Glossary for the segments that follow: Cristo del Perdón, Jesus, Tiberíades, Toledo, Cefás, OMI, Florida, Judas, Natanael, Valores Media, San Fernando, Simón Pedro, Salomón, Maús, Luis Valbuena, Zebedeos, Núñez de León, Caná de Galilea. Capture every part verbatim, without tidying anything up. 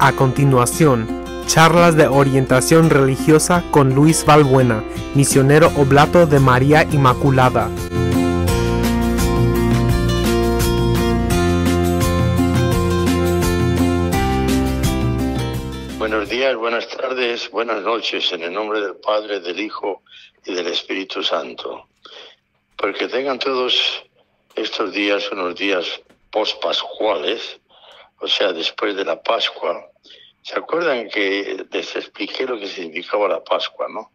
A continuación, charlas de orientación religiosa con Luis Valbuena, misionero oblato de María Inmaculada. Buenos días, buenas tardes, buenas noches, en el nombre del Padre, del Hijo y del Espíritu Santo. Porque tengan todos estos días unos días pospascuales, o sea, después de la Pascua. ¿Se acuerdan que les expliqué lo que significaba la Pascua, no?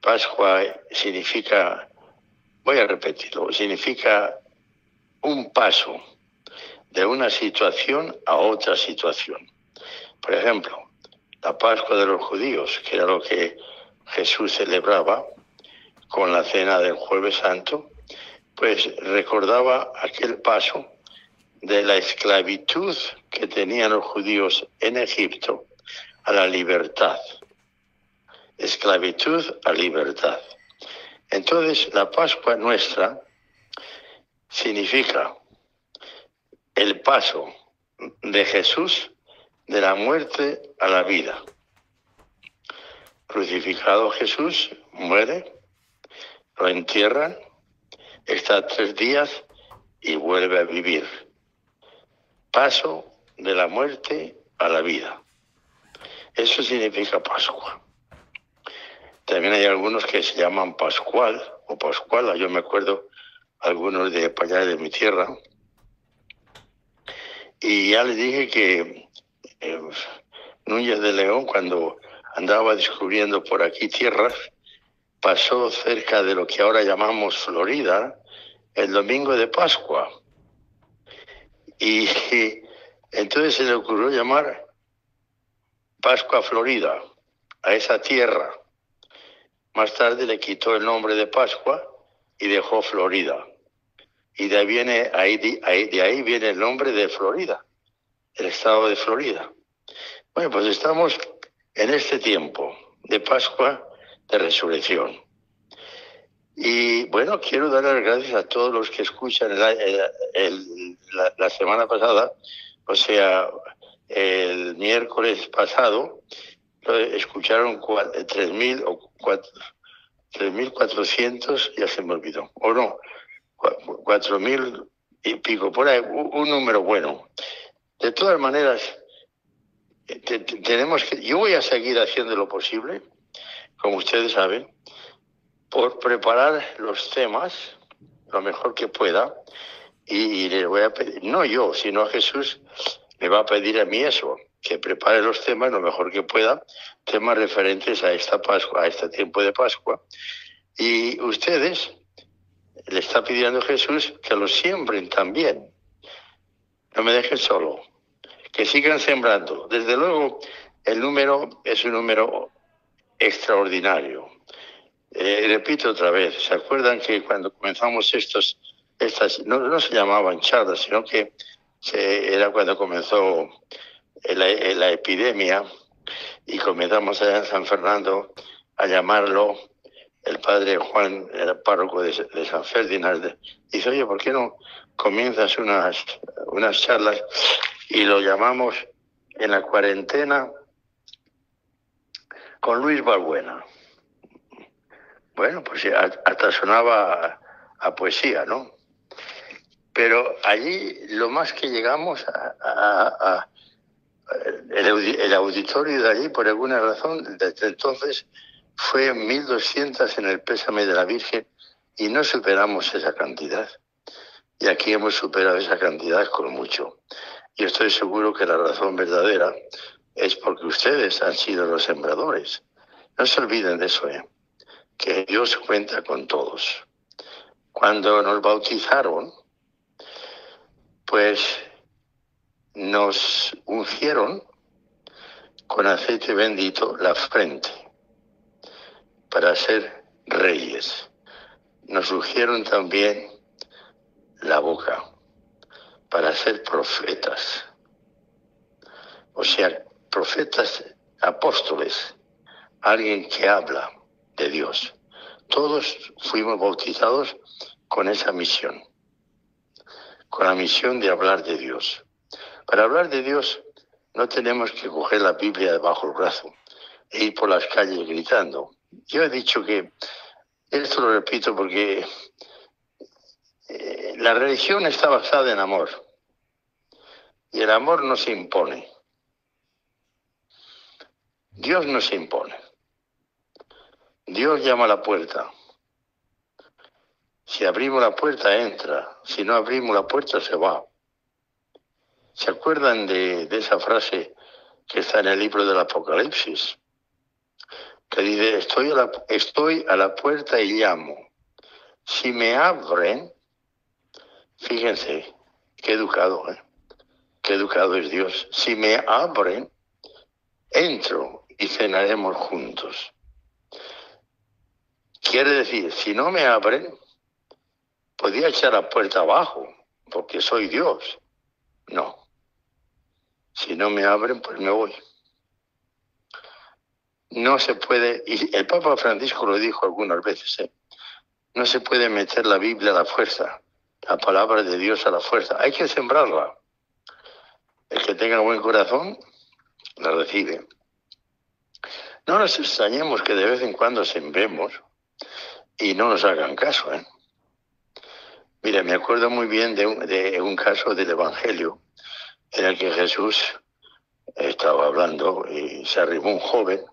Pascua significa, voy a repetirlo, significa un paso de una situación a otra situación. Por ejemplo, la Pascua de los judíos, que era lo que Jesús celebraba con la cena del Jueves Santo, pues recordaba aquel paso de la esclavitud que tenían los judíos en Egipto a la libertad. Esclavitud a libertad. Entonces, la Pascua nuestra significa el paso de Jesús de la muerte a la vida. Crucificado Jesús, muere, lo entierran, está tres días y vuelve a vivir. Paso de la muerte a la vida. Eso significa Pascua. También hay algunos que se llaman Pascual o Pascuala. Yo me acuerdo algunos de allá de mi tierra. Y ya les dije que eh, Núñez de León, cuando andaba descubriendo por aquí tierras, pasó cerca de lo que ahora llamamos Florida el domingo de Pascua. Y entonces se le ocurrió llamar Pascua Florida a esa tierra. Más tarde le quitó el nombre de Pascua y dejó Florida. Y de ahí viene, ahí, de ahí viene el nombre de Florida, el estado de Florida. Bueno, pues estamos en este tiempo de Pascua, de resurrección. Y bueno, quiero dar las gracias a todos los que escuchan el, el, el, la, la semana pasada, o sea, el miércoles pasado, escucharon tres mil o tres mil cuatrocientos, ya se me olvidó, o no, cuatro mil y pico, por ahí, un número bueno. De todas maneras, te, te, tenemos que, yo voy a seguir haciendo lo posible, como ustedes saben, por preparar los temas lo mejor que pueda, y le voy a pedir, no yo, sino a Jesús, me va a pedir a mí eso, que prepare los temas lo mejor que pueda, temas referentes a esta Pascua, a este tiempo de Pascua. Y ustedes, le está pidiendo a Jesús que lo siembren también, no me dejen solo, que sigan sembrando. Desde luego, el número es un número extraordinario. Eh, repito otra vez, ¿se acuerdan que cuando comenzamos estos, estas, no, no se llamaban charlas, sino que se, era cuando comenzó la, la epidemia y comenzamos allá en San Fernando a llamarlo, el padre Juan, el párroco de, de San Fernando, dice, oye, ¿por qué no comienzas unas, unas charlas? Y lo llamamos en la cuarentena con Luis Valbuena. Bueno, pues hasta sonaba a, a poesía, ¿no? Pero allí lo más que llegamos a... a, a el, el auditorio de allí, por alguna razón, desde entonces, fue mil doscientos en el Pésame de la Virgen y no superamos esa cantidad. Y aquí hemos superado esa cantidad con mucho. Yo estoy seguro que la razón verdadera es porque ustedes han sido los sembradores. No se olviden de eso, ¿eh? Que Dios cuenta con todos. Cuando nos bautizaron, pues nos ungieron con aceite bendito la frente para ser reyes. Nos ungieron también la boca para ser profetas. O sea, profetas, apóstoles, alguien que habla de Dios. Todos fuimos bautizados con esa misión, con la misión de hablar de Dios. Para hablar de Dios No tenemos que coger la Biblia debajo del brazo e ir por las calles gritando. Yo he dicho que, esto lo repito porque eh, la religión está basada en amor. Y el amor no se impone. Dios no se impone. Dios llama a la puerta. Si abrimos la puerta, entra. Si no abrimos la puerta, se va. ¿Se acuerdan de, de esa frase que está en el libro del Apocalipsis? Que dice, estoy a la, estoy a la puerta y llamo. Si me abren, fíjense, qué educado, ¿eh? Qué educado es Dios. Si me abren, entro y cenaremos juntos. Quiere decir, si no me abren, podía echar la puerta abajo, porque soy Dios. No. Si no me abren, pues me voy. No se puede, y el Papa Francisco lo dijo algunas veces, ¿eh? No se puede meter la Biblia a la fuerza, la palabra de Dios a la fuerza. Hay que sembrarla. El que tenga buen corazón, la recibe. No nos extrañemos que de vez en cuando sembremos y no nos hagan caso, ¿eh? Mira, me acuerdo muy bien de un, de un caso del Evangelio en el que Jesús estaba hablando y se arrimó un joven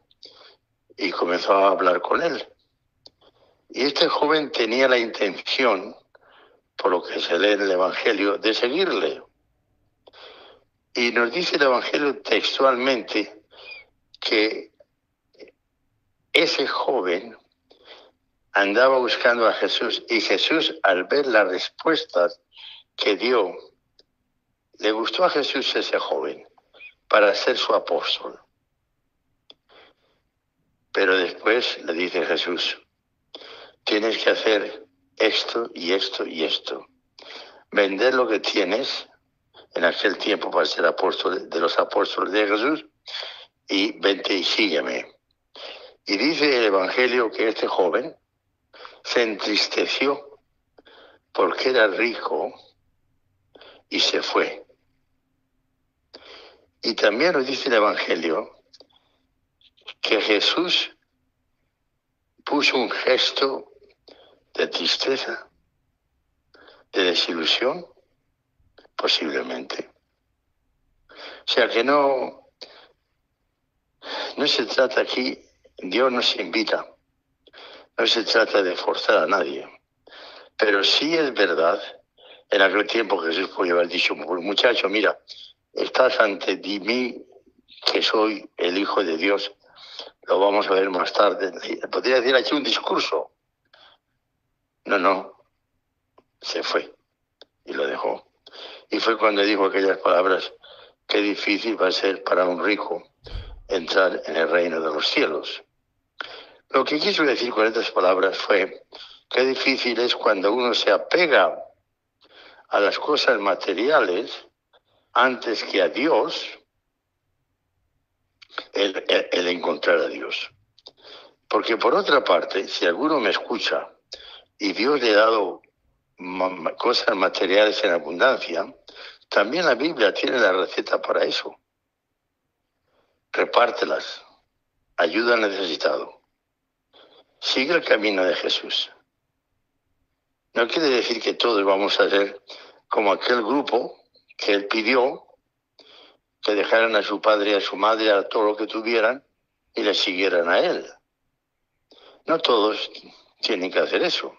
y comenzó a hablar con él. Y este joven tenía la intención, por lo que se lee en el Evangelio, de seguirle. Y nos dice el Evangelio textualmente que ese joven andaba buscando a Jesús, y Jesús, al ver las respuestas que dio, le gustó a Jesús ese joven para ser su apóstol. Pero después le dice Jesús, tienes que hacer esto y esto y esto. Vender lo que tienes en aquel tiempo para ser apóstol de los apóstoles de Jesús, y vente y sígueme. Y dice el Evangelio que este joven se entristeció porque era rico y se fue. Y también nos dice el Evangelio que Jesús puso un gesto de tristeza, de desilusión, posiblemente. O sea que no, no se trata aquí, Dios nos invita. No se trata de forzar a nadie, pero sí es verdad, en aquel tiempo Jesús podía haber dicho, muchacho, mira, estás ante mí, que soy el Hijo de Dios, lo vamos a ver más tarde. Podría decir aquí un discurso. No, no, se fue y lo dejó. Y fue cuando dijo aquellas palabras, qué difícil va a ser para un rico entrar en el reino de los cielos. Lo que quiso decir con estas palabras fue qué difícil es cuando uno se apega a las cosas materiales antes que a Dios, el, el, el encontrar a Dios. Porque por otra parte, si alguno me escucha y Dios le ha dado cosas materiales en abundancia, también la Biblia tiene la receta para eso. Repártelas, ayuda al necesitado. Sigue el camino de Jesús. No quiere decir que todos vamos a ser como aquel grupo que él pidió, que dejaran a su padre, a su madre, a todo lo que tuvieran y le siguieran a él. No todos tienen que hacer eso,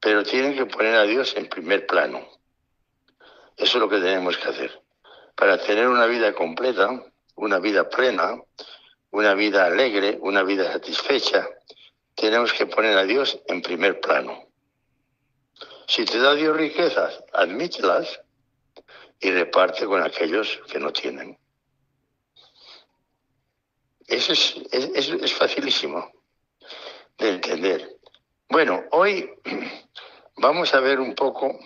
pero tienen que poner a Dios en primer plano. Eso es lo que tenemos que hacer. Para tener una vida completa, una vida plena, una vida alegre, una vida satisfecha, tenemos que poner a Dios en primer plano. Si te da Dios riquezas, admítelas y reparte con aquellos que no tienen. Eso es, es, es, es facilísimo de entender. Bueno, hoy vamos a ver un poco,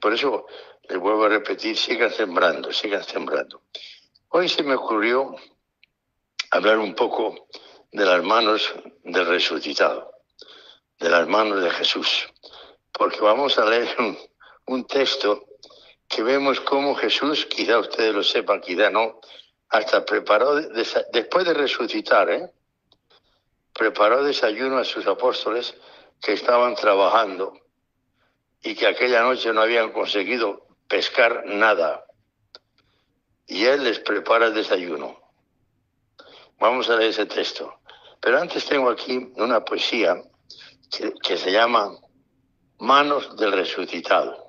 por eso les vuelvo a repetir, sigan sembrando, sigan sembrando. Hoy se me ocurrió hablar un poco de las manos del resucitado, de las manos de Jesús, porque vamos a leer un, un texto que vemos cómo Jesús, quizá ustedes lo sepan, quizá no, hasta preparó, después de resucitar, ¿eh? preparó desayuno a sus apóstoles que estaban trabajando y que aquella noche no habían conseguido pescar nada. Y él les prepara el desayuno. Vamos a leer ese texto. Pero antes tengo aquí una poesía que, que se llama Manos del Resucitado.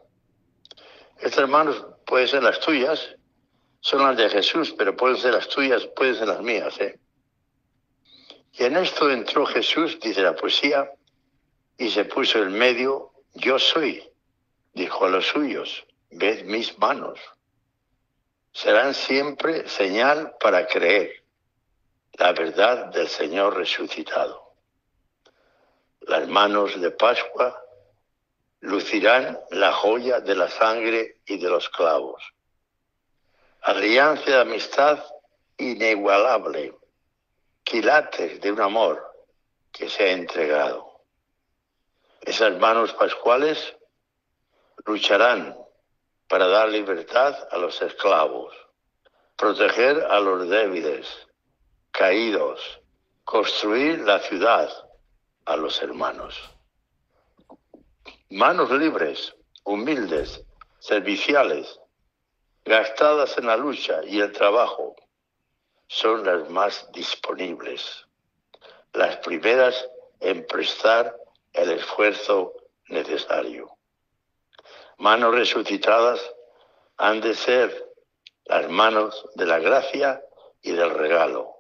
Estas manos pueden ser las tuyas, son las de Jesús, pero pueden ser las tuyas, pueden ser las mías, ¿eh? Y en esto entró Jesús, dice la poesía, y se puso en medio. Yo soy, dijo a los suyos, ved mis manos. Serán siempre señal para creer la verdad del Señor resucitado. Las manos de Pascua lucirán la joya de la sangre y de los clavos. Alianza de amistad inigualable, quilates de un amor que se ha entregado. Esas manos pascuales lucharán para dar libertad a los esclavos, proteger a los débiles, caídos, construir la ciudad a los hermanos. Manos libres, humildes, serviciales, gastadas en la lucha y el trabajo, son las más disponibles, las primeras en prestar el esfuerzo necesario. Manos resucitadas han de ser las manos de la gracia y del regalo.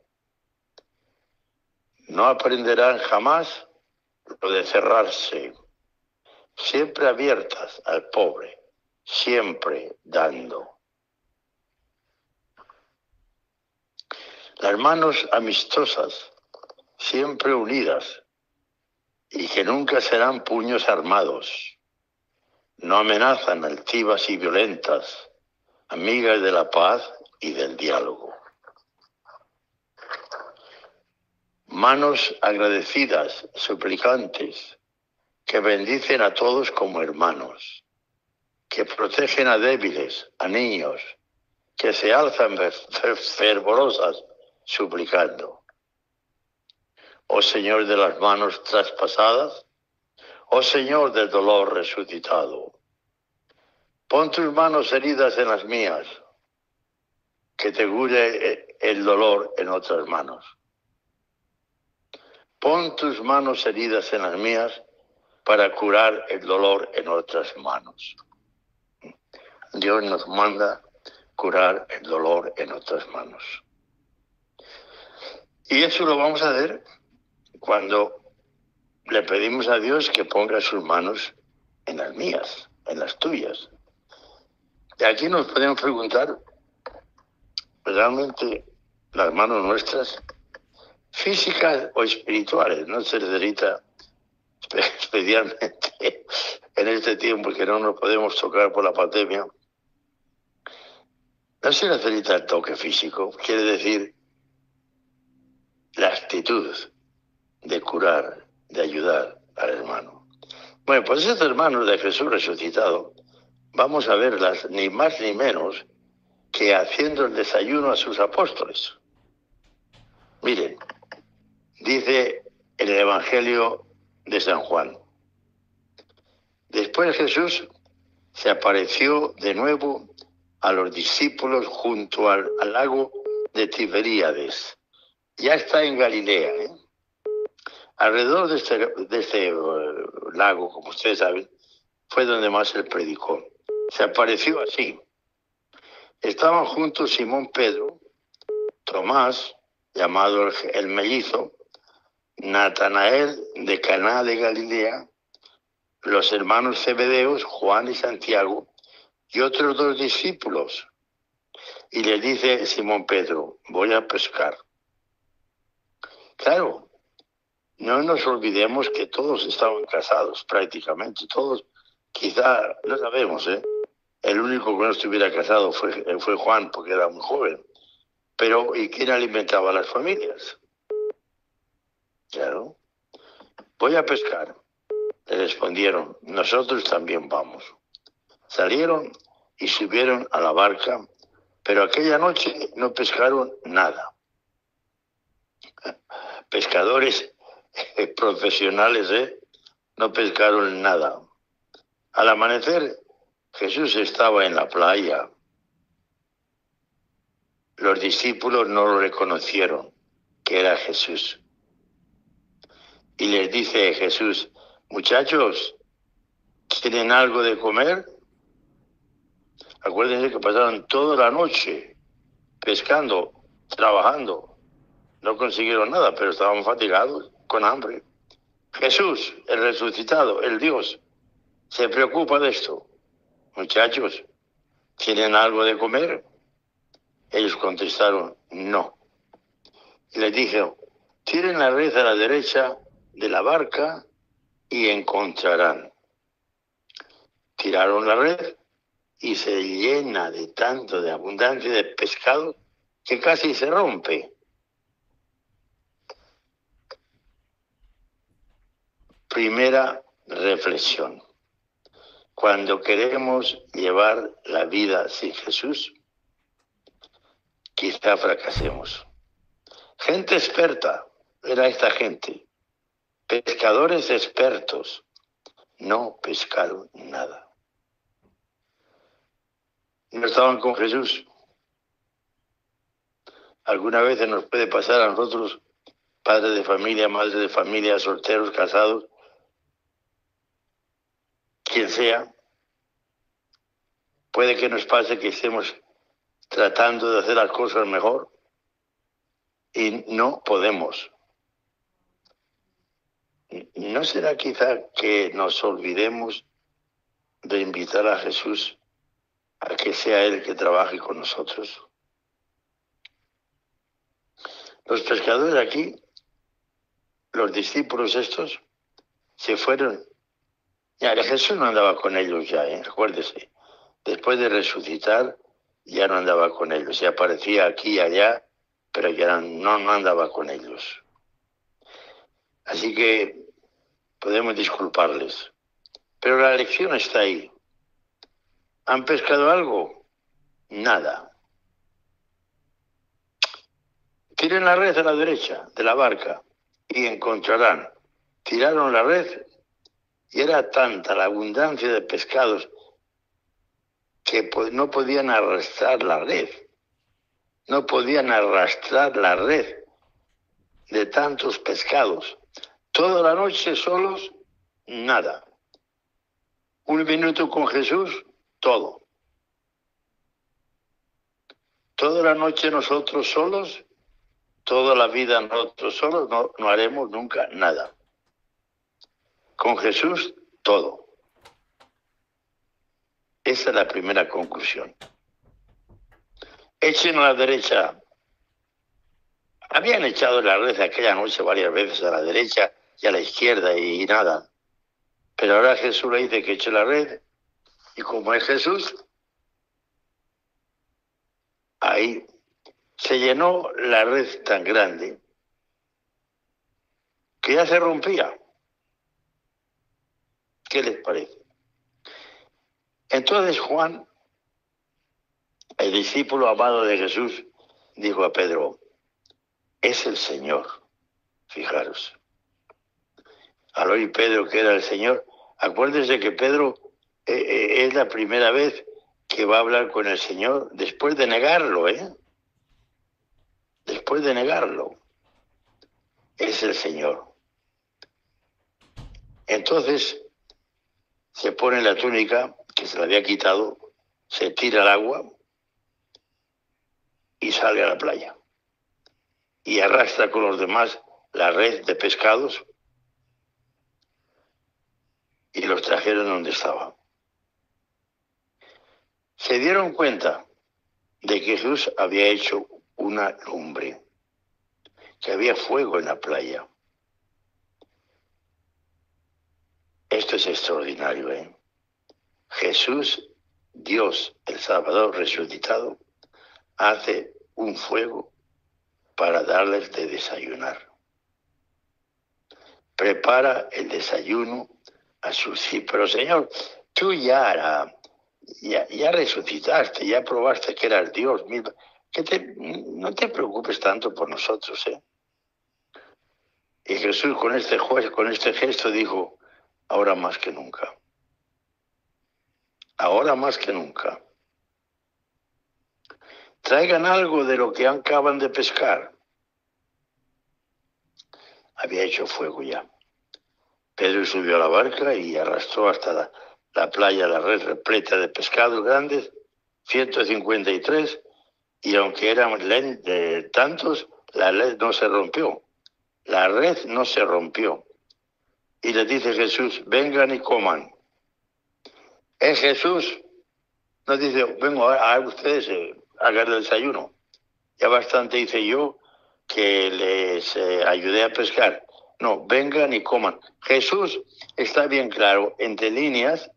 No aprenderán jamás lo de cerrarse, siempre abiertas al pobre, siempre dando. Las manos amistosas, siempre unidas, y que nunca serán puños armados. No amenazan, altivas y violentas, amigas de la paz y del diálogo. Manos agradecidas, suplicantes, que bendicen a todos como hermanos, que protegen a débiles, a niños, que se alzan fervorosas, suplicando. Oh Señor de las manos traspasadas, oh Señor del dolor resucitado, pon tus manos heridas en las mías, que te cure el dolor en otras manos. Pon tus manos heridas en las mías para curar el dolor en otras manos. Dios nos manda curar el dolor en otras manos. Y eso lo vamos a ver cuando le pedimos a Dios que ponga sus manos en las mías, en las tuyas. Y aquí nos podemos preguntar, realmente las manos nuestras, físicas o espirituales, no se necesita especialmente en este tiempo que no nos podemos tocar por la pandemia, no se necesita el toque físico, quiere decir la actitud de curar, de ayudar al hermano. Bueno, pues estos hermanos de Jesús resucitado, vamos a verlas ni más ni menos que haciendo el desayuno a sus apóstoles. Miren, dice en el Evangelio de San Juan, después Jesús se apareció de nuevo a los discípulos junto al, al lago de Tiberíades. Ya está en Galilea, ¿eh? Alrededor de este, de este uh, lago, como ustedes saben, fue donde más él predicó. Se apareció así. Estaban juntos Simón Pedro, Tomás, llamado el, el mellizo, Natanael de Caná de Galilea, los hermanos Zebedeos, Juan y Santiago, y otros dos discípulos. Y les dice Simón Pedro, voy a pescar. Claro, no nos olvidemos que todos estaban casados, prácticamente todos. Quizá, no sabemos, ¿eh? El único que no estuviera casado fue, fue Juan, porque era muy joven. Pero, ¿y quién alimentaba a las familias? Claro. Voy a pescar. Le respondieron, nosotros también vamos. Salieron y subieron a la barca, pero aquella noche no pescaron nada. Pescadores profesionales, ¿eh? No pescaron nada. Al amanecer, Jesús estaba en la playa. Los discípulos no lo reconocieron, que era Jesús. Y les dice Jesús: muchachos, ¿tienen algo de comer? Acuérdense que pasaron toda la noche pescando, trabajando. No consiguieron nada, pero estaban fatigados, con hambre. Jesús, el resucitado, el Dios, se preocupa de esto. Muchachos, ¿tienen algo de comer? Ellos contestaron: no. Y les dijo: tiren la red a la derecha de la barca y encontrarán. Tiraron la red y se llena de tanto, de abundancia de pescado, que casi se rompe. Primera reflexión. Cuando queremos llevar la vida sin Jesús, quizá fracasemos. Gente experta era esta gente. Pescadores expertos. No pescaron nada. No estaban con Jesús. Algunas veces nos puede pasar a nosotros, padres de familia, madres de familia, solteros, casados, quien sea, puede que nos pase que estemos tratando de hacer las cosas mejor y no podemos. ¿No será quizá que nos olvidemos de invitar a Jesús a que sea Él que trabaje con nosotros? Los pescadores aquí, los discípulos estos, se fueron. Ya, Jesús no andaba con ellos ya, ¿eh? Acuérdese. Después de resucitar, ya no andaba con ellos. Se aparecía aquí y allá, pero ya no, no andaba con ellos. Así que podemos disculparles. Pero la lección está ahí. ¿Han pescado algo? Nada. Tiren la red a la derecha de la barca y encontrarán. Tiraron la red y era tanta la abundancia de pescados que no podían arrastrar la red. No podían arrastrar la red de tantos pescados. Toda la noche solos, nada. Un minuto con Jesús, todo. Toda la noche nosotros solos, toda la vida nosotros solos, no, no haremos nunca nada. Con Jesús, todo. Esa es la primera conclusión. Echen a la derecha. Habían echado la red aquella noche varias veces a la derecha y a la izquierda y, y nada. Pero ahora Jesús le dice que eche la red. Y como es Jesús, ahí se llenó la red tan grande que ya se rompía. ¿Qué les parece? Entonces Juan, el discípulo amado de Jesús, dijo a Pedro: es el Señor. Fijaros. Al oír Pedro que era el Señor, acuérdense que Pedro... es la primera vez que va a hablar con el Señor después de negarlo, ¿eh? Después de negarlo. Es el Señor. Entonces, se pone la túnica que se la había quitado, se tira al agua y sale a la playa. Y arrastra con los demás la red de pescados y los trajeron donde estaban. Se dieron cuenta de que Jesús había hecho una lumbre, que había fuego en la playa. Esto es extraordinario, ¿eh? Jesús, Dios, el Salvador resucitado, hace un fuego para darles de desayunar. Prepara el desayuno a sus discípulos. Pero Señor, tú ya harás. ya, ya resucitaste, ya probaste que eras Dios mismo. Que te, no te preocupes tanto por nosotros, ¿eh? Y Jesús con este juez, con este gesto dijo, ahora más que nunca. Ahora más que nunca. Traigan algo de lo que acaban de pescar. Había hecho fuego ya. Pedro subió a la barca y arrastró hasta la, la playa la red repleta de pescados grandes, ciento cincuenta y tres, y aunque eran eh, tantos, la red no se rompió. La red no se rompió. Y les dice Jesús, vengan y coman. Es Jesús, nos dice, vengo a, a ustedes, eh, hagan el desayuno. Ya bastante hice yo que les eh, ayudé a pescar. No, vengan y coman. Jesús está bien claro, entre líneas,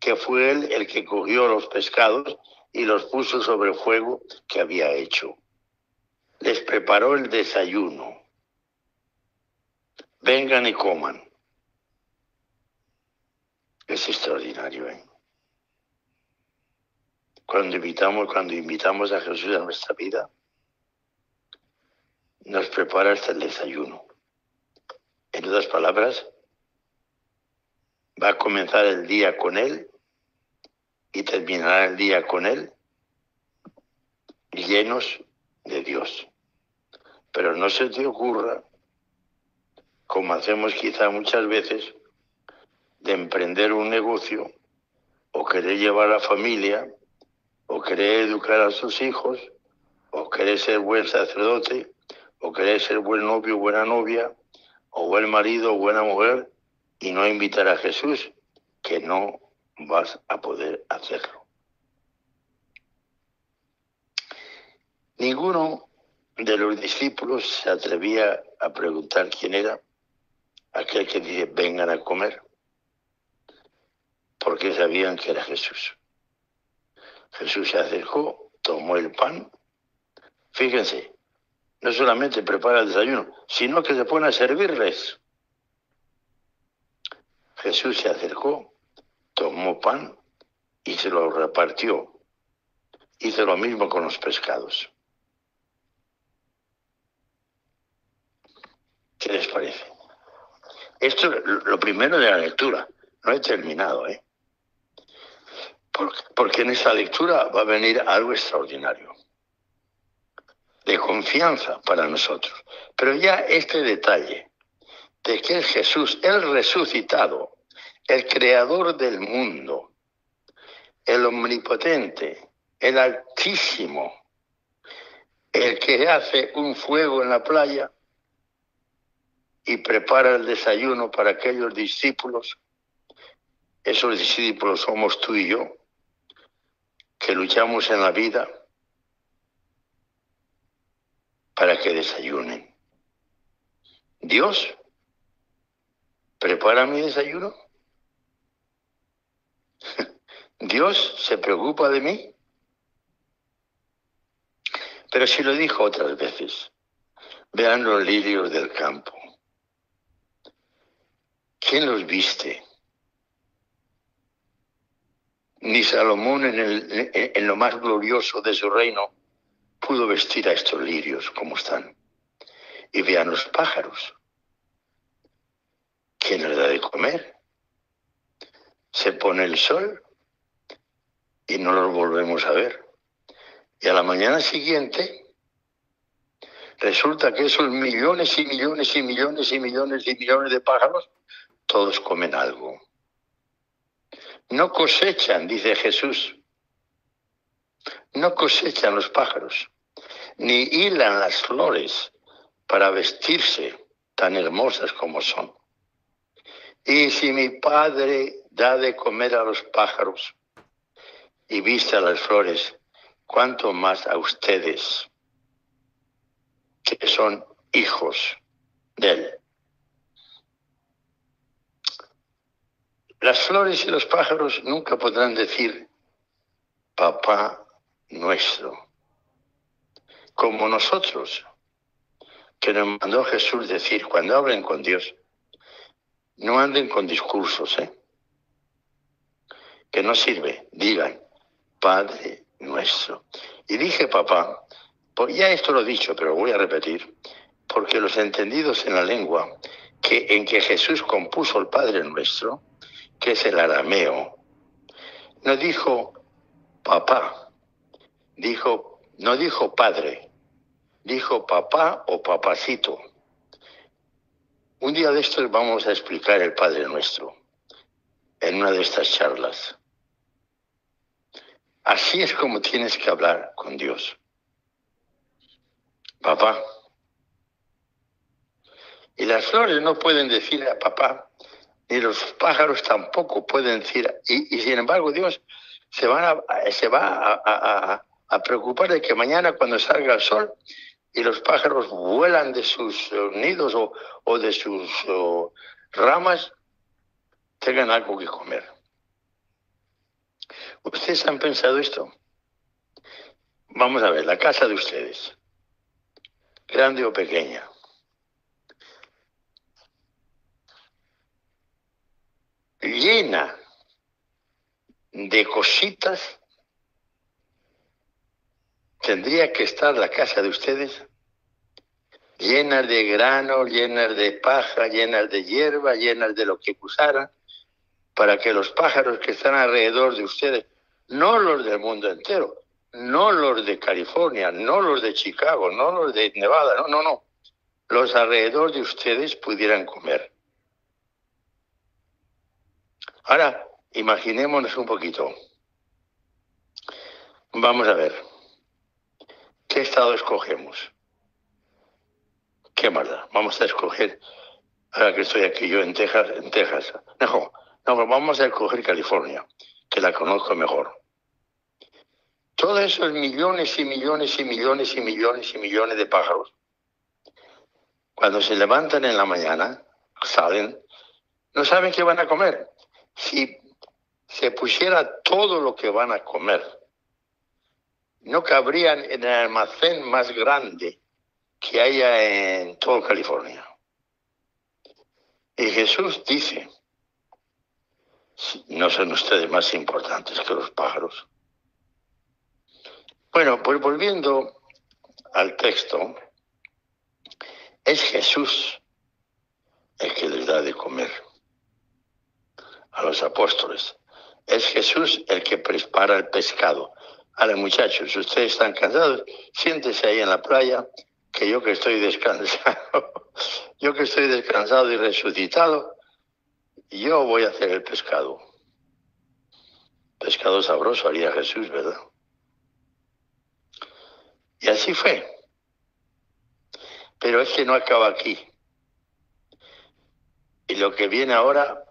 que fue él el que cogió los pescados y los puso sobre el fuego que había hecho. Les preparó el desayuno. Vengan y coman. Es extraordinario, ¿eh? Cuando invitamos, cuando invitamos a Jesús a nuestra vida, nos prepara hasta el desayuno. En otras palabras, va a comenzar el día con él y terminará el día con él, llenos de Dios. Pero no se te ocurra, como hacemos quizá muchas veces, de emprender un negocio o querer llevar a la familia o querer educar a sus hijos o querer ser buen sacerdote o querer ser buen novio, buena novia, o buen marido, o buena mujer, y no invitar a Jesús, que no vas a poder hacerlo. Ninguno de los discípulos se atrevía a preguntar quién era aquel que dice, vengan a comer, porque sabían que era Jesús. Jesús se acercó, tomó el pan. Fíjense, no solamente prepara el desayuno, sino que se pone a servirles. Jesús se acercó, tomó pan y se lo repartió. Hizo lo mismo con los pescados. ¿Qué les parece? Esto es lo primero de la lectura. No he terminado, ¿eh? Porque en esa lectura va a venir algo extraordinario, de confianza para nosotros. Pero ya este detalle de que es Jesús, el resucitado, el creador del mundo, el omnipotente, el altísimo, el que hace un fuego en la playa y prepara el desayuno para aquellos discípulos, esos discípulos somos tú y yo, que luchamos en la vida, para que desayunen. Dios, ¿prepara mi desayuno? ¿Dios se preocupa de mí? Pero si lo dijo otras veces, vean los lirios del campo. ¿Quién los viste? Ni Salomón en, el, en lo más glorioso de su reino pudo vestir a estos lirios como están. Y vean los pájaros. ¿Quién les da de comer? Se pone el sol y no los volvemos a ver. Y a la mañana siguiente resulta que esos millones y millones y millones y millones y millones de pájaros, todos comen algo. No cosechan, dice Jesús. No cosechan los pájaros, ni hilan las flores para vestirse tan hermosas como son. Y si mi Padre da de comer a los pájaros y viste a las flores, ¿cuánto más a ustedes, que son hijos de él? Las flores y los pájaros nunca podrán decir, Papá nuestro, como nosotros, que nos mandó Jesús decir, cuando hablen con Dios, no anden con discursos, ¿eh? Que no sirve, digan, Padre nuestro. Y dije, papá, por, ya esto lo he dicho, pero lo voy a repetir, porque los entendidos en la lengua que, en que Jesús compuso el Padre nuestro, que es el arameo, no dijo papá, dijo, no dijo padre, dijo papá o papacito. Un día de estos vamos a explicar el Padre nuestro en una de estas charlas. Así es como tienes que hablar con Dios. Papá. Y las flores no pueden decir a papá, ni los pájaros tampoco pueden decir, y, y sin embargo Dios se, van a, se va a, a, a preocupar de que mañana cuando salga el sol y los pájaros vuelan de sus nidos o, o de sus o, ramas, tengan algo que comer. ¿Ustedes han pensado esto? Vamos a ver, la casa de ustedes, grande o pequeña, llena de cositas, tendría que estar la casa de ustedes llena de grano, llena de paja, llena de hierba, llena de lo que usaran, para que los pájaros que están alrededor de ustedes, no los del mundo entero, no los de California, no los de Chicago, no los de Nevada, no, no, no, los alrededor de ustedes pudieran comer. Ahora, imaginémonos un poquito. Vamos a ver. ¿Qué estado escogemos? Qué maldad. Vamos a escoger, ahora que estoy aquí yo en Texas, en Texas. No, no, vamos a escoger California, que la conozco mejor. Todos esos millones y millones y millones y millones y millones de pájaros, cuando se levantan en la mañana, salen, no saben qué van a comer. Si se pusiera todo lo que van a comer, no cabrían en el almacén más grande que haya en toda California. Y Jesús dice, no son ustedes más importantes que los pájaros. Bueno, pues volviendo al texto, es Jesús el que les da de comer a los apóstoles. Es Jesús el que prepara el pescado. Ahora, muchachos, ustedes están cansados, siéntese ahí en la playa, que yo que estoy descansado, yo que estoy descansado y resucitado, yo voy a hacer el pescado. Pescado sabroso haría Jesús, ¿verdad? Y así fue. Pero es que no acaba aquí. Y lo que viene ahora,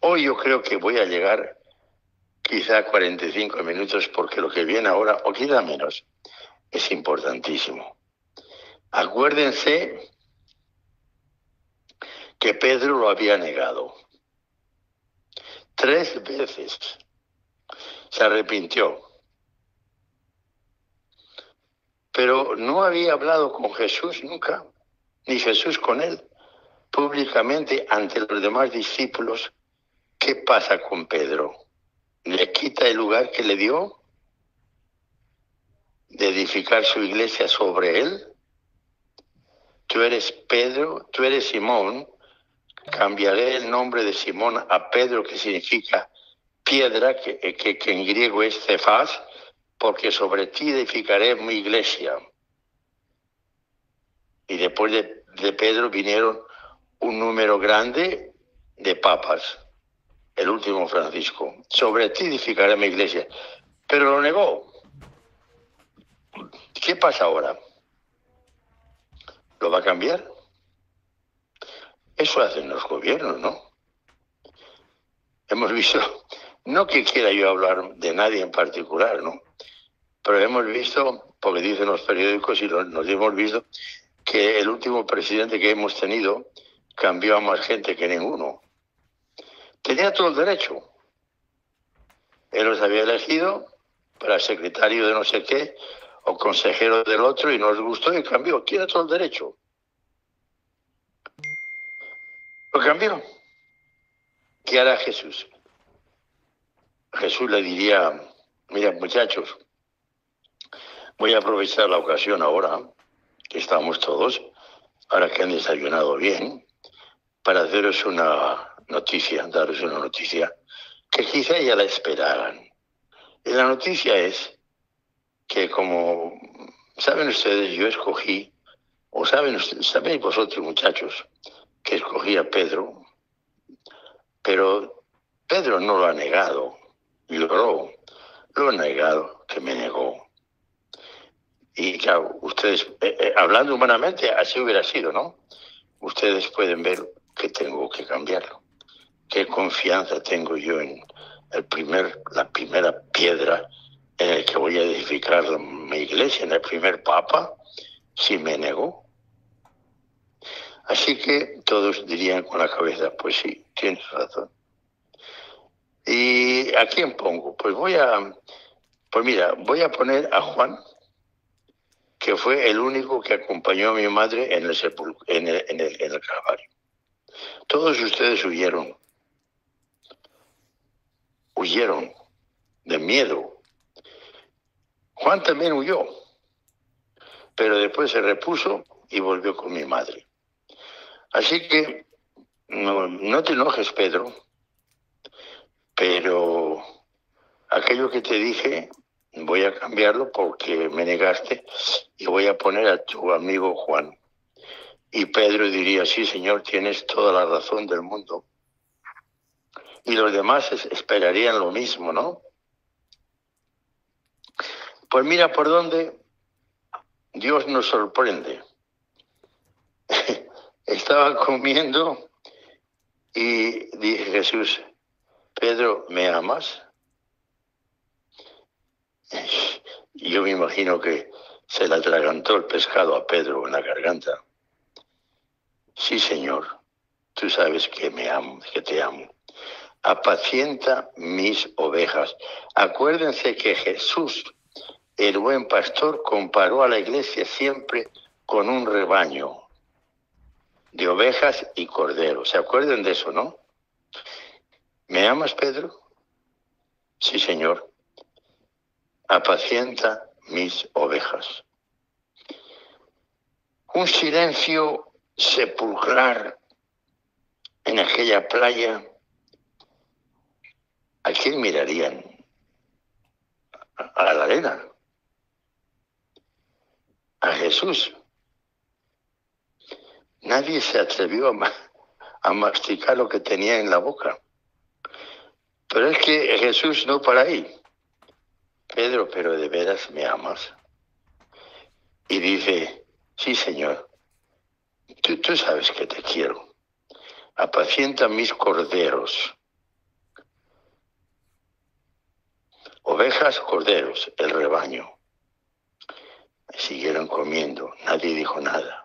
hoy yo creo que voy a llegar quizá a cuarenta y cinco minutos, porque lo que viene ahora, o quizá menos, es importantísimo. Acuérdense que Pedro lo había negado. Tres veces se arrepintió. Pero no había hablado con Jesús nunca, ni Jesús con él, públicamente ante los demás discípulos. ¿Qué pasa con Pedro? ¿Le quita el lugar que le dio de edificar su iglesia sobre él? Tú eres Pedro, tú eres Simón, cambiaré el nombre de Simón a Pedro, que significa piedra, que, que, que en griego es cefás, porque sobre ti edificaré mi iglesia. Y después de, de Pedro vinieron un número grande de papas, el último Francisco. Sobre ti edificaré mi iglesia. Pero lo negó. ¿Qué pasa ahora? ¿Lo va a cambiar? Eso hacen los gobiernos, ¿no? Hemos visto, no que quiera yo hablar de nadie en particular, ¿no? Pero hemos visto, porque dicen los periódicos y nos hemos visto, que el último presidente que hemos tenido cambió a más gente que ninguno. Tenía todo el derecho. Él los había elegido para secretario de no sé qué o consejero del otro y no les gustó y cambió. Tiene todo el derecho. Lo cambió. ¿Qué hará Jesús? Jesús le diría, Miren, muchachos, voy a aprovechar la ocasión ahora, que estamos todos, ahora que han desayunado bien, para haceros una noticia, daros una noticia que quizá ya la esperaran. Y la noticia es que, como saben ustedes, yo escogí, o saben ustedes, sabéis vosotros, muchachos, que escogí a Pedro, pero Pedro no lo ha negado, lloró, lo ha negado, que me negó. Y claro, ustedes, eh, eh, hablando humanamente, así hubiera sido, ¿no? Ustedes pueden ver que tengo que cambiarlo. ¿Qué confianza tengo yo en el primer, la primera piedra en el que voy a edificar mi iglesia, en el primer papa, si me negó? Así que todos dirían con la cabeza, pues sí, tienes razón. ¿Y a quién pongo? Pues voy a, pues mira, voy a poner a Juan, que fue el único que acompañó a mi madre en el, sepul- en el, en el, en el Calvario. Todos ustedes huyeron, huyeron de miedo. Juan también huyó, pero después se repuso y volvió con mi madre. Así que no, no te enojes, Pedro, pero aquello que te dije voy a cambiarlo porque me negaste y voy a poner a tu amigo Juan. Y Pedro diría, sí, señor, tienes toda la razón del mundo. Y los demás esperarían lo mismo, ¿no? Pues mira por dónde Dios nos sorprende. Estaba comiendo y dije, Jesús, Pedro, ¿me amas? Yo me imagino que se le atragantó el pescado a Pedro en la garganta. Sí, Señor, tú sabes que me amo, que te amo. Apacienta mis ovejas. Acuérdense que Jesús, el buen pastor, comparó a la iglesia siempre con un rebaño de ovejas y corderos. ¿Se acuerdan de eso, no? ¿Me amas, Pedro? Sí, Señor. Apacienta mis ovejas. Un silencio sepulcral en aquella playa. ¿A quién mirarían? A la arena. A Jesús. Nadie se atrevió a, ma a masticar lo que tenía en la boca. Pero es que Jesús no para ahí. Pedro, pero de veras me amas. Y dice, sí, Señor, tú, tú sabes que te quiero. Apacienta mis corderos. Ovejas, corderos, el rebaño. Siguieron comiendo, nadie dijo nada.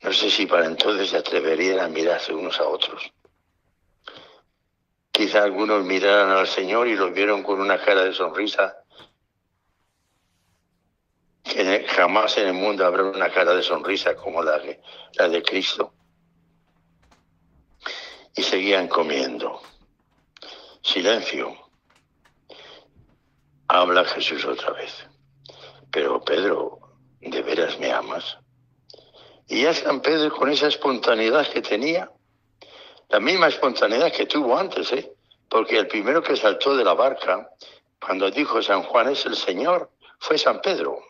No sé si para entonces se atreverían a mirarse unos a otros. Quizá algunos miraran al Señor y lo vieron con una cara de sonrisa. Que jamás en el mundo habrá una cara de sonrisa como la de, la de Cristo. Y seguían comiendo. Silencio. Habla Jesús otra vez. Pero Pedro, ¿de veras me amas? Y ya San Pedro, con esa espontaneidad que tenía, la misma espontaneidad que tuvo antes, ¿eh? Porque el primero que saltó de la barca, cuando dijo San Juan es el Señor, fue San Pedro.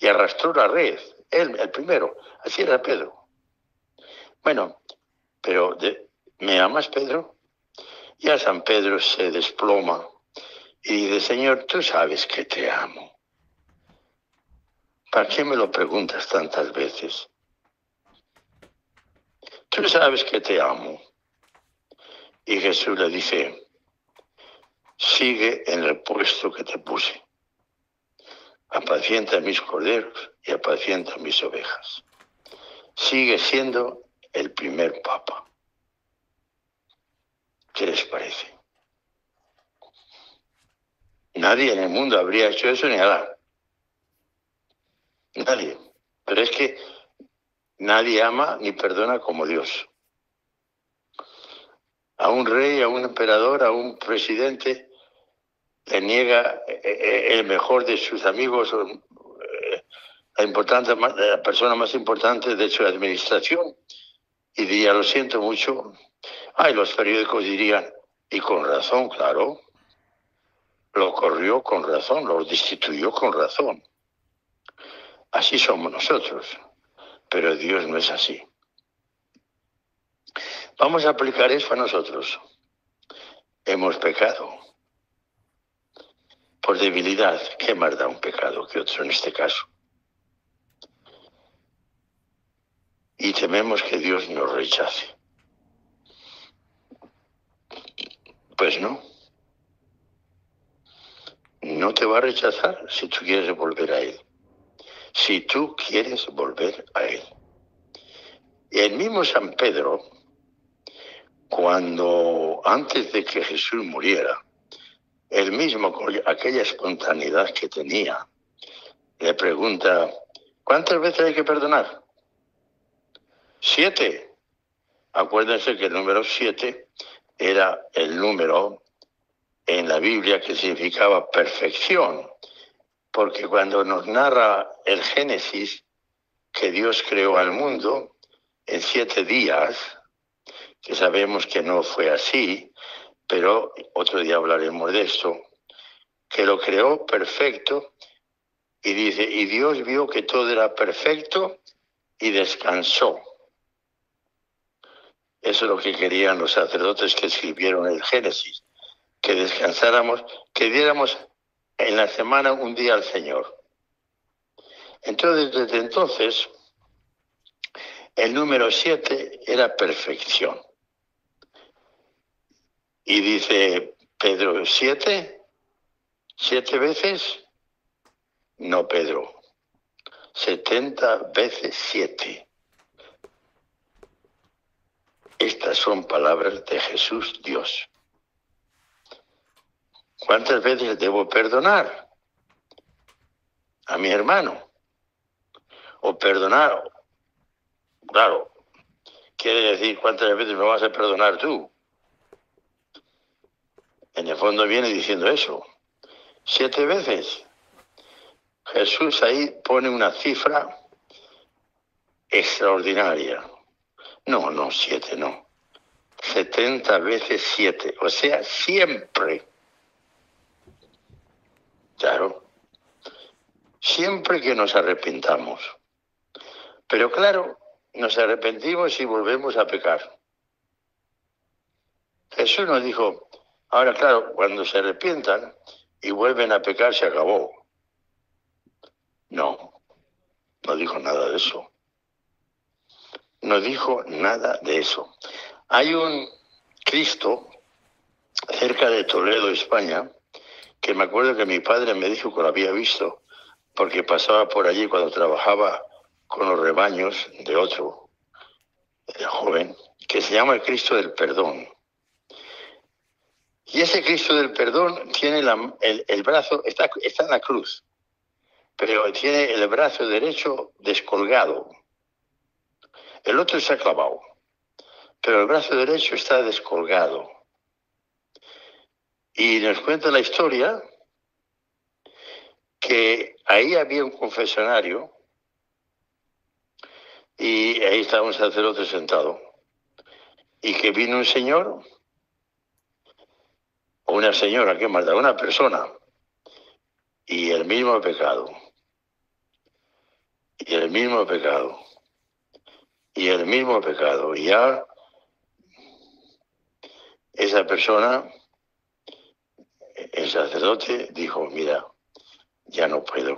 Y arrastró la red, él, el primero, así era Pedro. Bueno, pero de, ¿me amas, Pedro? Ya San Pedro se desploma y dice, Señor, tú sabes que te amo. ¿Para qué me lo preguntas tantas veces? Tú sabes que te amo. Y Jesús le dice, sigue en el puesto que te puse. Apacienta mis corderos y apacienta mis ovejas. Sigue siendo el primer papa. ¿Qué les parece? Nadie en el mundo habría hecho eso ni hará. Nadie. Pero es que nadie ama ni perdona como Dios. A un rey, a un emperador, a un presidente, te niega el mejor de sus amigos, la, importante, la persona más importante de su administración, y diría, lo siento mucho. Ay, los periódicos dirían, y con razón, claro, lo corrió con razón, lo destituyó con razón. Así somos nosotros, pero Dios no es así. Vamos a aplicar eso a nosotros. Hemos pecado por debilidad. ¿Qué más da un pecado que otro en este caso? Y tememos que Dios nos rechace. Pues no. No te va a rechazar si tú quieres volver a Él. Si tú quieres volver a Él. Y el mismo San Pedro, cuando antes de que Jesús muriera, él mismo, con aquella espontaneidad que tenía, le pregunta, ¿cuántas veces hay que perdonar? Siete. Acuérdense que el número siete era el número en la Biblia que significaba perfección, porque cuando nos narra el Génesis, que Dios creó al mundo en siete días, que sabemos que no fue así, pero otro día hablaremos de esto, que lo creó perfecto, y dice, y Dios vio que todo era perfecto y descansó. Eso es lo que querían los sacerdotes que escribieron el Génesis, que descansáramos, que diéramos en la semana un día al Señor. Entonces, desde entonces, el número siete era perfección. Y dice Pedro, ¿siete? ¿Siete veces? No, Pedro. Setenta veces siete. Estas son palabras de Jesús, Dios. ¿Cuántas veces debo perdonar a mi hermano? O perdonar, claro, quiere decir, ¿cuántas veces me vas a perdonar tú? En el fondo viene diciendo eso. Siete veces. Jesús ahí pone una cifra extraordinaria. No, no, siete no. Setenta veces siete. O sea, siempre. Claro. Siempre que nos arrepintamos. Pero claro, nos arrepentimos y volvemos a pecar. Jesús nos dijo, ahora claro, cuando se arrepientan y vuelven a pecar, se acabó. No, no dijo nada de eso. No dijo nada de eso. Hay un Cristo cerca de Toledo, España, que me acuerdo que mi padre me dijo que lo había visto, porque pasaba por allí cuando trabajaba con los rebaños de otro eh, joven, que se llama el Cristo del Perdón. Y ese Cristo del Perdón tiene la, el, el brazo, está, está en la cruz, pero tiene el brazo derecho descolgado. El otro está clavado, pero el brazo derecho está descolgado. Y nos cuenta la historia que ahí había un confesionario, y ahí estaba un sacerdote sentado, y que vino un señor, o una señora, que más da, una persona, y el mismo pecado, y el mismo pecado, y el mismo pecado, y ya esa persona, el sacerdote dijo, mira, ya no puedo.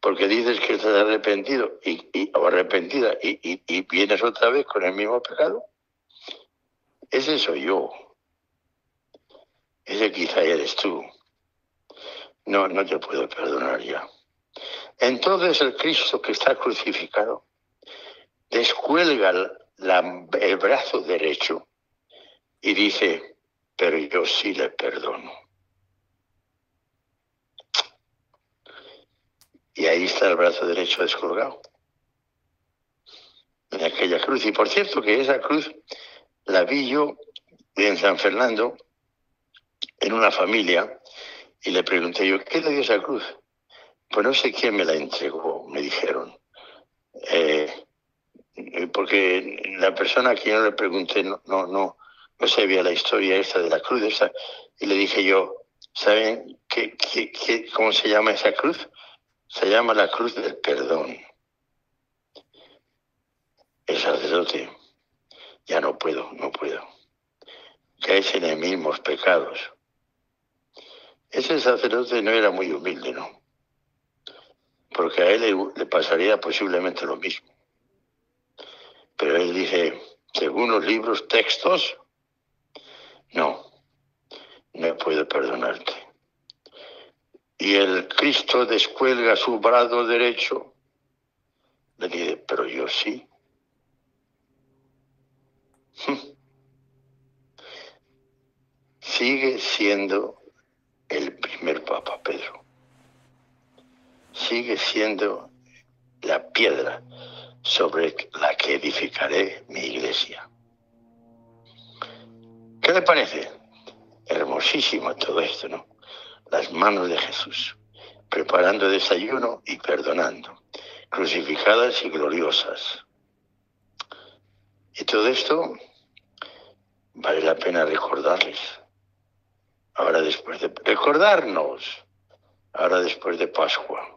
Porque dices que estás arrepentido y, y, o arrepentida y, y, y vienes otra vez con el mismo pecado. Ese soy yo. Ese quizá eres tú. No, no te puedo perdonar ya. Entonces el Cristo que está crucificado descuelga la, el brazo derecho y dice, pero yo sí le perdono. Y ahí está el brazo derecho descolgado, en aquella cruz. Y por cierto que esa cruz la vi yo en San Fernando, en en una familia y le pregunté yo, ¿qué le dio esa cruz? Pues no sé quién me la entregó, me dijeron. Eh, porque la persona que yo le pregunté no, no, no, no sabía la historia esta de la cruz. Esta, y le dije yo, ¿saben qué, qué, qué, cómo se llama esa cruz? Se llama la cruz del perdón. El sacerdote, ya no puedo, no puedo. Caes en los mismos pecados. Ese sacerdote no era muy humilde, ¿no? Porque a él le, le pasaría posiblemente lo mismo. Pero él dice, según los libros, textos, no, no puedo perdonarte. Y el Cristo descuelga su brazo derecho. Le dice, pero yo sí. Sigue siendo el primer Papa Pedro. Sigue siendo la piedra sobre la que edificaré mi iglesia. ¿Qué le parece? Hermosísimo todo esto, ¿no? Las manos de Jesús, preparando desayuno y perdonando, crucificadas y gloriosas. Y todo esto vale la pena recordarles. Ahora después de recordarnos, ahora después de Pascua.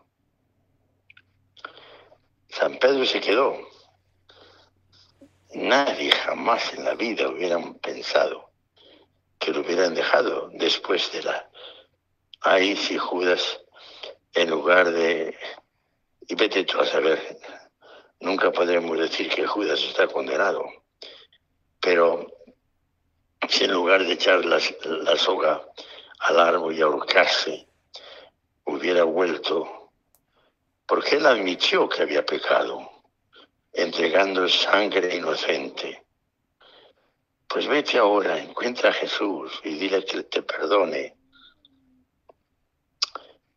San Pedro se quedó. Nadie jamás en la vida hubieran pensado que lo hubieran dejado después de la... Ahí sí Judas, en lugar de... Y vete tú a saber, nunca podremos decir que Judas está condenado. Pero si en lugar de echar la, la soga al árbol y ahorcarse, hubiera vuelto, porque él admitió que había pecado, entregando sangre inocente. Pues vete ahora, encuentra a Jesús y dile que te perdone.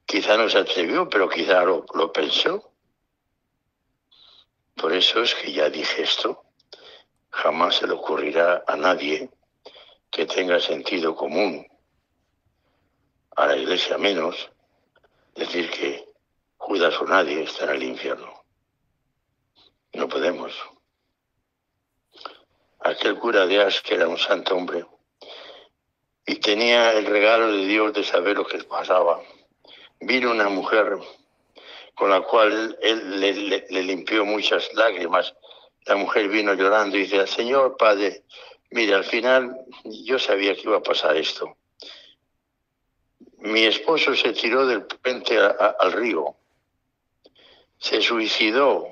Quizá no se atrevió, pero quizá lo, lo pensó. Por eso es que ya dije esto, jamás se le ocurrirá a nadie que tenga sentido común, a la iglesia menos, decir que Judas o nadie está en el infierno. No podemos. Aquel cura de Ars, que era un santo hombre, y tenía el regalo de Dios de saber lo que pasaba, vino una mujer con la cual él le, le, le limpió muchas lágrimas. La mujer vino llorando y dice, Señor, Padre, mire, al final yo sabía que iba a pasar esto. Mi esposo se tiró del puente a, a, al río. Se suicidó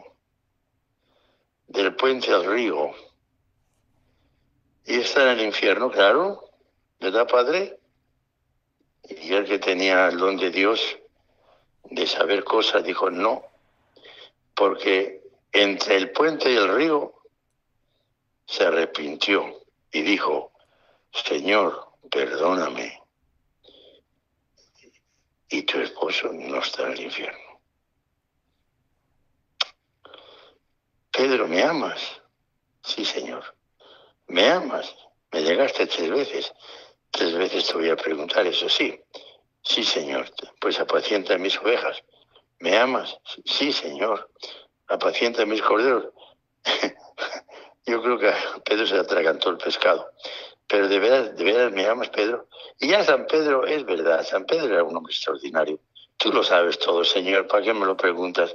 del puente al río. Y está en el infierno, claro, ¿verdad, Padre? Y el que tenía el don de Dios de saber cosas dijo no, porque entre el puente y el río se arrepintió. Y dijo, Señor, perdóname. Y tu esposo no está en el infierno. Pedro, ¿me amas? Sí, Señor. ¿Me amas? Me llegaste tres veces. Tres veces te voy a preguntar, eso sí. Sí, Señor. Pues apacienta mis ovejas. ¿Me amas? Sí, Señor. Apacienta mis corderos. Yo creo que a Pedro se le atragantó el pescado. Pero de veras, de veras me amas, Pedro. Y ya San Pedro, es verdad, San Pedro era un hombre extraordinario. Tú lo sabes todo, Señor, ¿para qué me lo preguntas?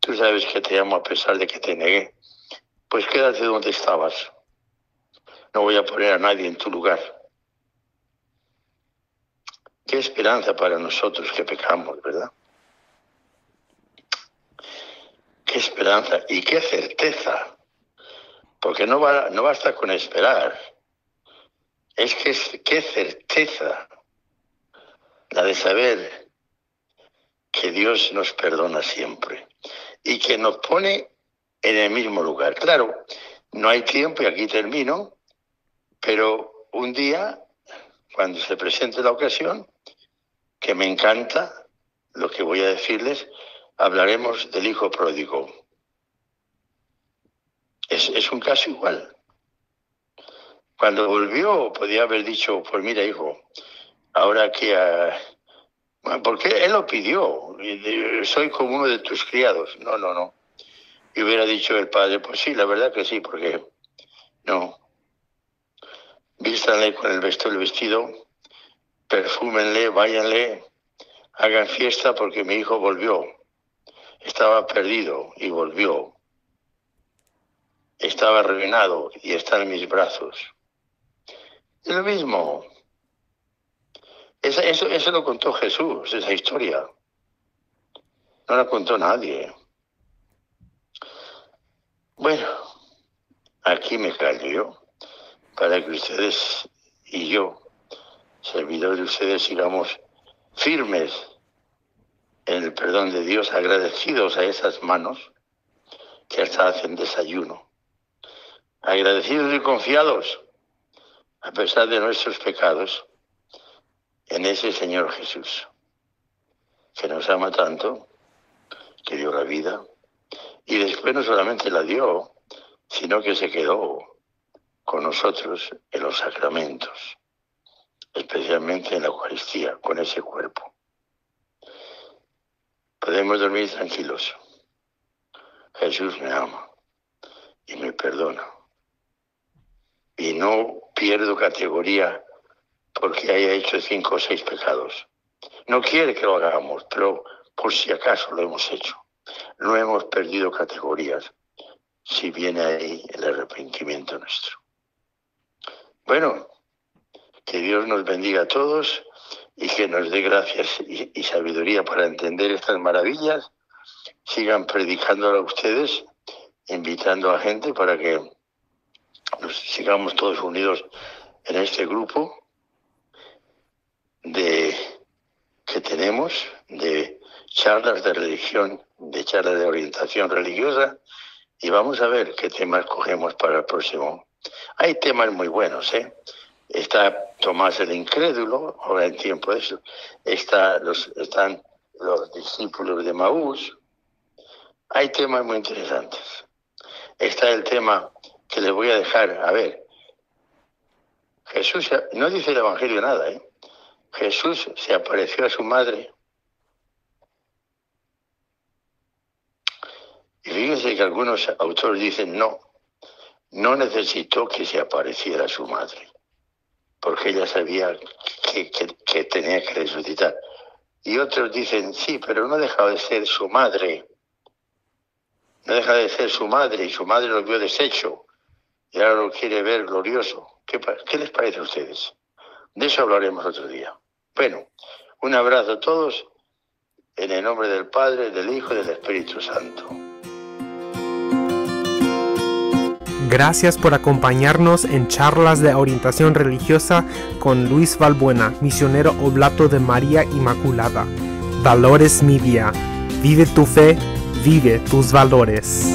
Tú sabes que te amo a pesar de que te negué. Pues quédate donde estabas. No voy a poner a nadie en tu lugar. Qué esperanza para nosotros que pecamos, ¿verdad? Qué esperanza y qué certeza. Porque no, va, no basta con esperar. Es que es, qué certeza la de saber que Dios nos perdona siempre y que nos pone en el mismo lugar. Claro, no hay tiempo y aquí termino, pero un día, cuando se presente la ocasión, que me encanta lo que voy a decirles, hablaremos del hijo pródigo. Es, es un caso igual. Cuando volvió, podía haber dicho, pues mira, hijo, ahora que... Uh, porque él lo pidió, soy como uno de tus criados. No, no, no. Y hubiera dicho el padre, pues sí, la verdad que sí, porque no. Vístanle con el vestido, el vestido, perfúmenle, váyanle, hagan fiesta porque mi hijo volvió. Estaba perdido y volvió. Estaba arruinado y está en mis brazos. Es lo mismo. Eso, eso, eso lo contó Jesús, esa historia. No la contó nadie. Bueno, aquí me callo yo, para que ustedes y yo, servidor de ustedes, sigamos firmes en el perdón de Dios, agradecidos a esas manos que hasta hacen desayuno. Agradecidos y confiados, a pesar de nuestros pecados, en ese Señor Jesús, que nos ama tanto, que dio la vida, y después no solamente la dio, sino que se quedó con nosotros en los sacramentos, especialmente en la Eucaristía, con ese cuerpo. Podemos dormir tranquilos. Jesús me ama y me perdona. Y no pierdo categoría porque haya hecho cinco o seis pecados. No quiere que lo hagamos, pero por si acaso lo hemos hecho. No hemos perdido categorías si viene ahí el arrepentimiento nuestro. Bueno, que Dios nos bendiga a todos y que nos dé gracias y, y sabiduría para entender estas maravillas. Sigan predicándola a ustedes, invitando a gente para que nos sigamos todos unidos en este grupo de, que tenemos de charlas de religión, de charlas de orientación religiosa, y vamos a ver qué temas cogemos para el próximo. Hay temas muy buenos, ¿eh? Está Tomás el Incrédulo, ahora en tiempo de eso. Está los, están los discípulos de Maús. Hay temas muy interesantes. Está el tema que les voy a dejar, a ver, Jesús, no dice el Evangelio nada, ¿eh? Jesús se apareció a su madre. Y fíjense que algunos autores dicen, no, no necesitó que se apareciera a su madre, porque ella sabía que, que, que tenía que resucitar. Y otros dicen, sí, pero no dejaba de ser su madre. No deja de ser su madre, y su madre lo vio deshecho, y ahora lo quiere ver glorioso. ¿Qué, qué les parece a ustedes? De eso hablaremos otro día. Bueno, un abrazo a todos, en el nombre del Padre, del Hijo y del Espíritu Santo. Gracias por acompañarnos en charlas de orientación religiosa con Luis Valbuena, misionero oblato de María Inmaculada. Valores Media. Vive tu fe. Vive tus valores.